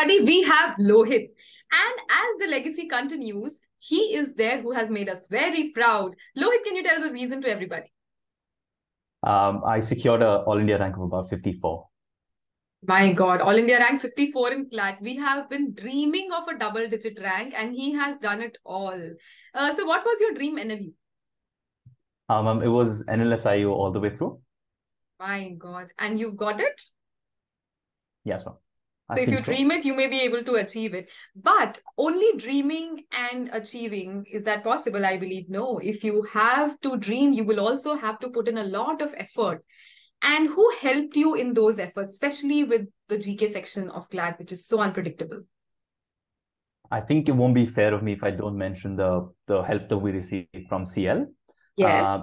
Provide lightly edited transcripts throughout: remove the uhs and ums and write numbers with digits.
study, we have Lohit. And as the legacy continues, he is there who has made us very proud. Lohit, can you tell the reason to everybody? I secured an All India rank of about 54. My God, All India rank 54 in CLAT. We have been dreaming of a double-digit rank and he has done it all. So what was your dream NLU? It was NLSIU all the way through. My God. And you've got it? Yes, ma'am. So if you dream it, you may be able to achieve it. But only dreaming and achieving, is that possible? I believe no. If you have to dream, you will also have to put in a lot of effort. And who helped you in those efforts, especially with the GK section of CLAT, which is so unpredictable? I think it won't be fair of me if I don't mention the help that we received from CL. Yes.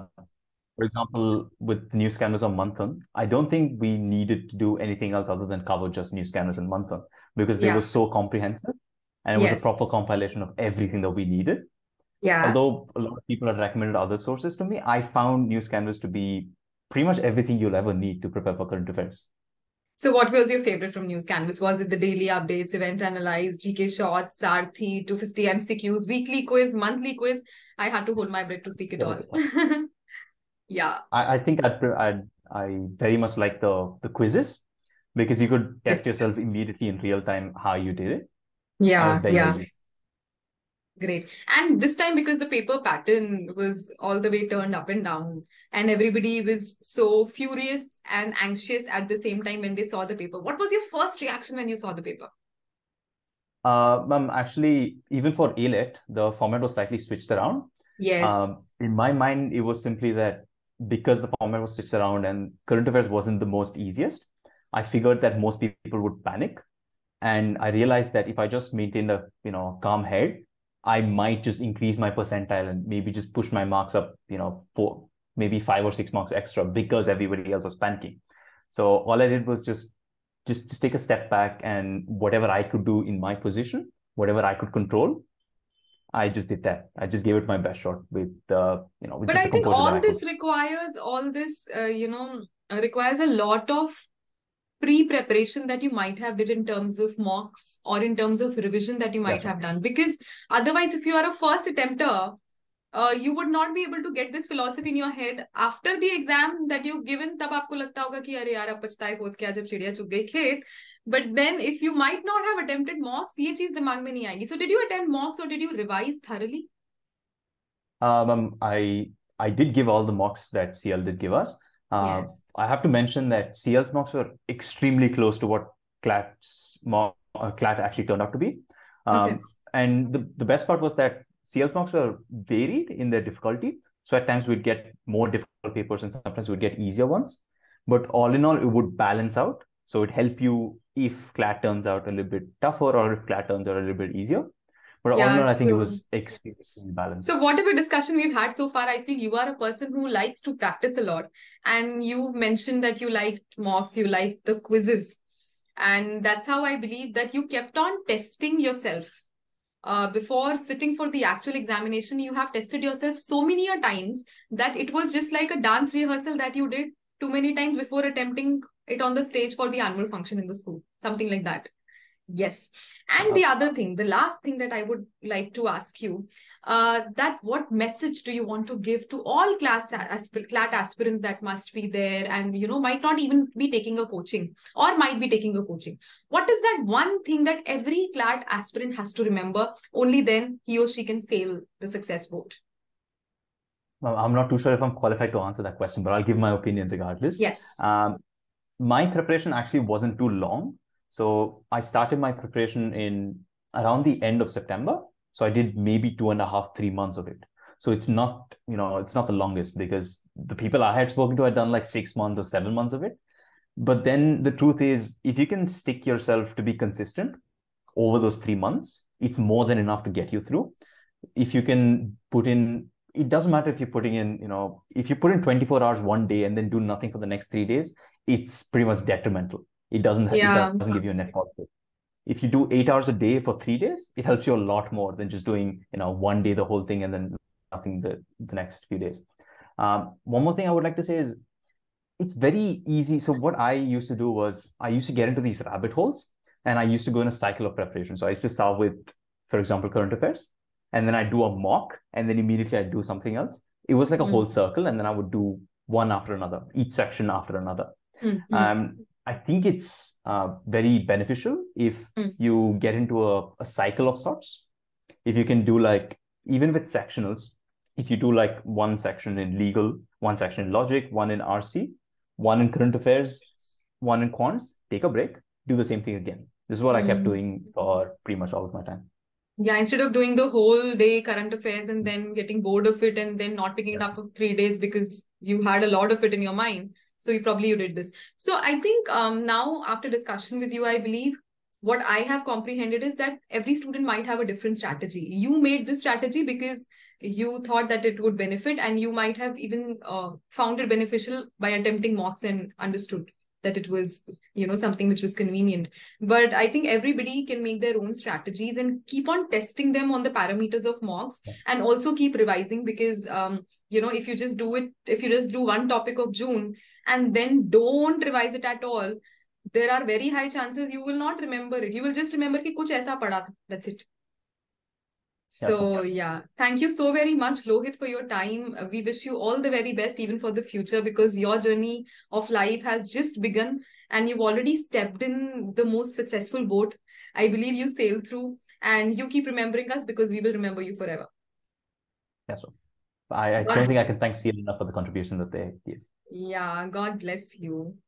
For example, with Newscanvass on Manthan, I don't think we needed to do anything else other than cover just Newscanvass and Manthan because they were so comprehensive and it was a proper compilation of everything that we needed. Yeah. Although a lot of people had recommended other sources to me, I found Newscanvass to be pretty much everything you'll ever need to prepare for current affairs. So what was your favorite from Newscanvass? Was it the daily updates, event analyze, GK shots, SARTHI, 250 MCQs, weekly quiz, monthly quiz? I had to hold my breath to speak it all. Yeah. I think I very much like the quizzes because you could test yourself immediately in real time how you did it. Yeah. Great. And this time, because the paper pattern was all the way turned up and down and everybody was so furious and anxious at the same time when they saw the paper, what was your first reaction when you saw the paper? Ma'am, actually, even for ALET, the format was slightly switched around. Yes. In my mind, it was simply that because the format was switched around and current affairs wasn't the most easiest, I figured that most people would panic. And I realized that if I just maintained a calm head, I might just increase my percentile and maybe just push my marks up, for maybe 5 or 6 marks extra because everybody else was panicking. So all I did was just take a step back and whatever I could do in my position, whatever I could control, I just did that. I just gave it my best shot with, But I think all this requires a lot of pre-preparation that you might have did in terms of mocks or in terms of revision that you might have done. Because otherwise, if you are a first attempter, you would not be able to get this philosophy in your head after the exam that you've given. Tab aapko lagta hoga ki, "Arey yaar, ab pachtai hot kya jab chidiya chug gayi khet." But then if you might not have attempted mocks, ye cheez dimag mein nahi aayegi. So did you attempt mocks or did you revise thoroughly? I did give all the mocks that CL did give us. I have to mention that CL's mocks were extremely close to what CLAT actually turned out to be. And the best part was that CL's mocks were varied in their difficulty. So at times we'd get more difficult papers and sometimes we'd get easier ones. But all in all, it would balance out. So it'd help you if CLAT turns out a little bit tougher or if CLAT turns out a little bit easier. But all in all, I think it was extremely balanced. So whatever discussion we've had so far, I feel you are a person who likes to practice a lot. And you mentioned that you liked mocks, you liked the quizzes. And that's how I believe that you kept on testing yourself. Before sitting for the actual examination, you have tested yourself so many times that it was just like a dance rehearsal that you did too many times before attempting it on the stage for the annual function in the school. Something like that. Yes. And the other thing, the last thing that I would like to ask you, that what message do you want to give to all CLAT aspirants that must be there and, might not even be taking a coaching or might be taking a coaching? What is that one thing that every CLAT aspirant has to remember? Only then he or she can sail the success boat. I'm not too sure if I'm qualified to answer that question, but I'll give my opinion regardless. Yes. My preparation actually wasn't too long. So I started my preparation in around the end of September. So I did maybe 2.5 to 3 months of it. So it's not, it's not the longest because the people I had spoken to had done like 6 months or 7 months of it. But then the truth is, if you can stick yourself to be consistent over those 3 months, it's more than enough to get you through. If you can put in, it doesn't matter if you're putting in, if you put in 24 hours one day and then do nothing for the next 3 days, it's pretty much detrimental. It doesn't give you a net positive. If you do 8 hours a day for 3 days, it helps you a lot more than just doing, one day the whole thing and then nothing the next few days. One more thing I would like to say is it's very easy. So what I used to do was I used to get into these rabbit holes And I used to go in a cycle of preparation. So I used to start with, for example, current affairs, and then I do a mock, and then immediately I do something else. It was like a whole circle, and then I would do one after another, each section after another. Mm-hmm. I think it's very beneficial if you get into a cycle of sorts. If you can do, like, even with sectionals, if you do like one section in legal, one section in logic, one in RC, one in current affairs, one in quants, take a break, do the same thing again. This is what I kept doing for pretty much all of my time. Yeah, instead of doing the whole day current affairs and then getting bored of it and then not picking it up for 3 days because you had a lot of it in your mind. So you did this. So I think now after discussion with you, I believe what I have comprehended is that every student might have a different strategy. You made this strategy because you thought that it would benefit, and you might have even found it beneficial by attempting mocks and understood that it was, you know, something which was convenient. But I think everybody can make their own strategies and keep on testing them on the parameters of mocks, and also keep revising, because, you know, if you just do it, if you just do one topic of June and then don't revise it at all, there are very high chances you will not remember it. You will just remember ki kuch aisa padha tha. That's it. So yeah, thank you so very much, Lohit, for your time. We wish you all the very best, even for the future, because your journey of life has just begun and you've already stepped in the most successful boat. I believe you sailed through, and you keep remembering us because we will remember you forever. Yes, sir. I don't think I can thank CLAT enough for the contribution that they give. Yeah, God bless you.